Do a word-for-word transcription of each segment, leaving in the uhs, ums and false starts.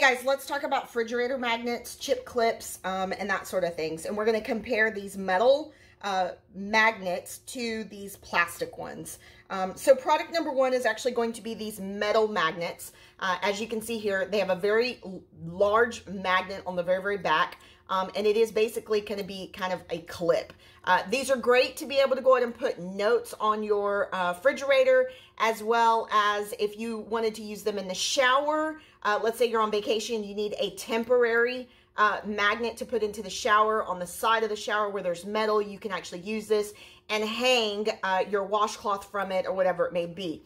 Hey guys, let's talk about refrigerator magnets, chip clips, um, and that sort of things. And we're going to compare these metal uh, magnets to these plastic ones. Um, so product number one is actually going to be these metal magnets. Uh, as you can see here, they have a very large magnet on the very, very back. Um, and it is basically going to be kind of a clip. Uh, these are great to be able to go ahead and put notes on your uh, refrigerator, as well as if you wanted to use them in the shower. Uh, let's say you're on vacation, you need a temporary uh, magnet to put into the shower. On the side of the shower where there's metal, you can actually use this and hang uh, your washcloth from it or whatever it may be.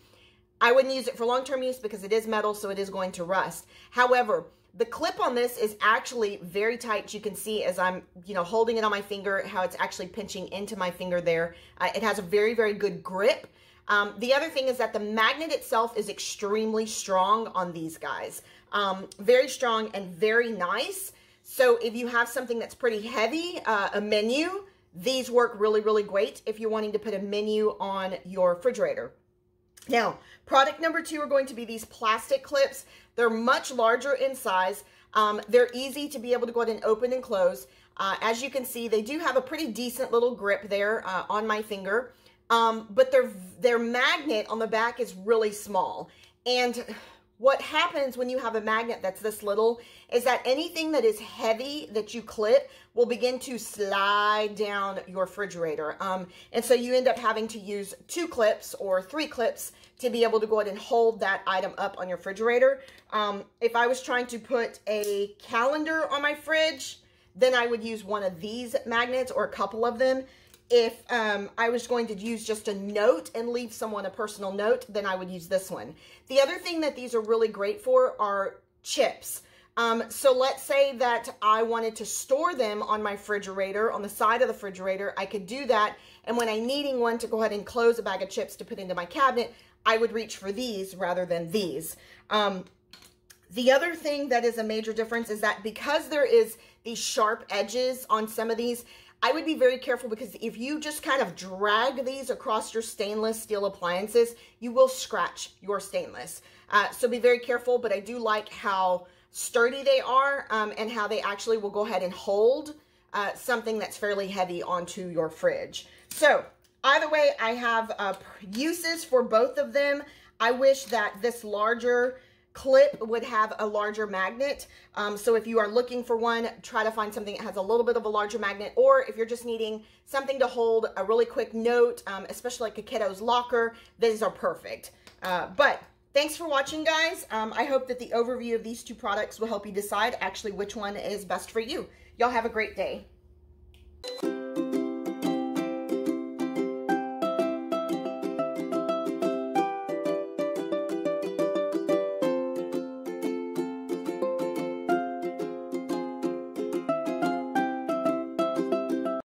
I wouldn't use it for long-term use because it is metal, so it is going to rust. However, the clip on this is actually very tight. You can see as I'm, you know, holding it on my finger, how it's actually pinching into my finger there. Uh, it has a very, very good grip. Um, the other thing is that the magnet itself is extremely strong on these guys. Um, very strong and very nice. So if you have something that's pretty heavy, uh, a menu, these work really, really great if you're wanting to put a menu on your refrigerator. Now, product number two are going to be these plastic clips. They're much larger in size. Um, they're easy to be able to go ahead and open and close. Uh, as you can see, they do have a pretty decent little grip there uh, on my finger, um, but their, their magnet on the back is really small. And what happens when you have a magnet that's this little is that anything that is heavy that you clip will begin to slide down your refrigerator. Um, and so you end up having to use two clips or three clips to be able to go ahead and hold that item up on your refrigerator. Um, if I was trying to put a calendar on my fridge, then I would use one of these magnets or a couple of them. If um, I was going to use just a note and leave someone a personal note, then I would use this one. The other thing that these are really great for are chips. Um, so let's say that I wanted to store them on my refrigerator, on the side of the refrigerator, I could do that. And when I'm needing one to go ahead and close a bag of chips to put into my cabinet, I would reach for these rather than these. Um, The other thing that is a major difference is that because there is these sharp edges on some of these, I would be very careful because if you just kind of drag these across your stainless steel appliances, you will scratch your stainless. Uh, so be very careful, but I do like how sturdy they are um, and how they actually will go ahead and hold uh, something that's fairly heavy onto your fridge. So either way, I have uh, uses for both of them. I wish that this larger clip would have a larger magnet. Um, so if you are looking for one, try to find something that has a little bit of a larger magnet, or if you're just needing something to hold a really quick note, um, especially like a kiddo's locker, these are perfect. Uh, but thanks for watching, guys. Um, I hope that the overview of these two products will help you decide actually which one is best for you. Y'all have a great day.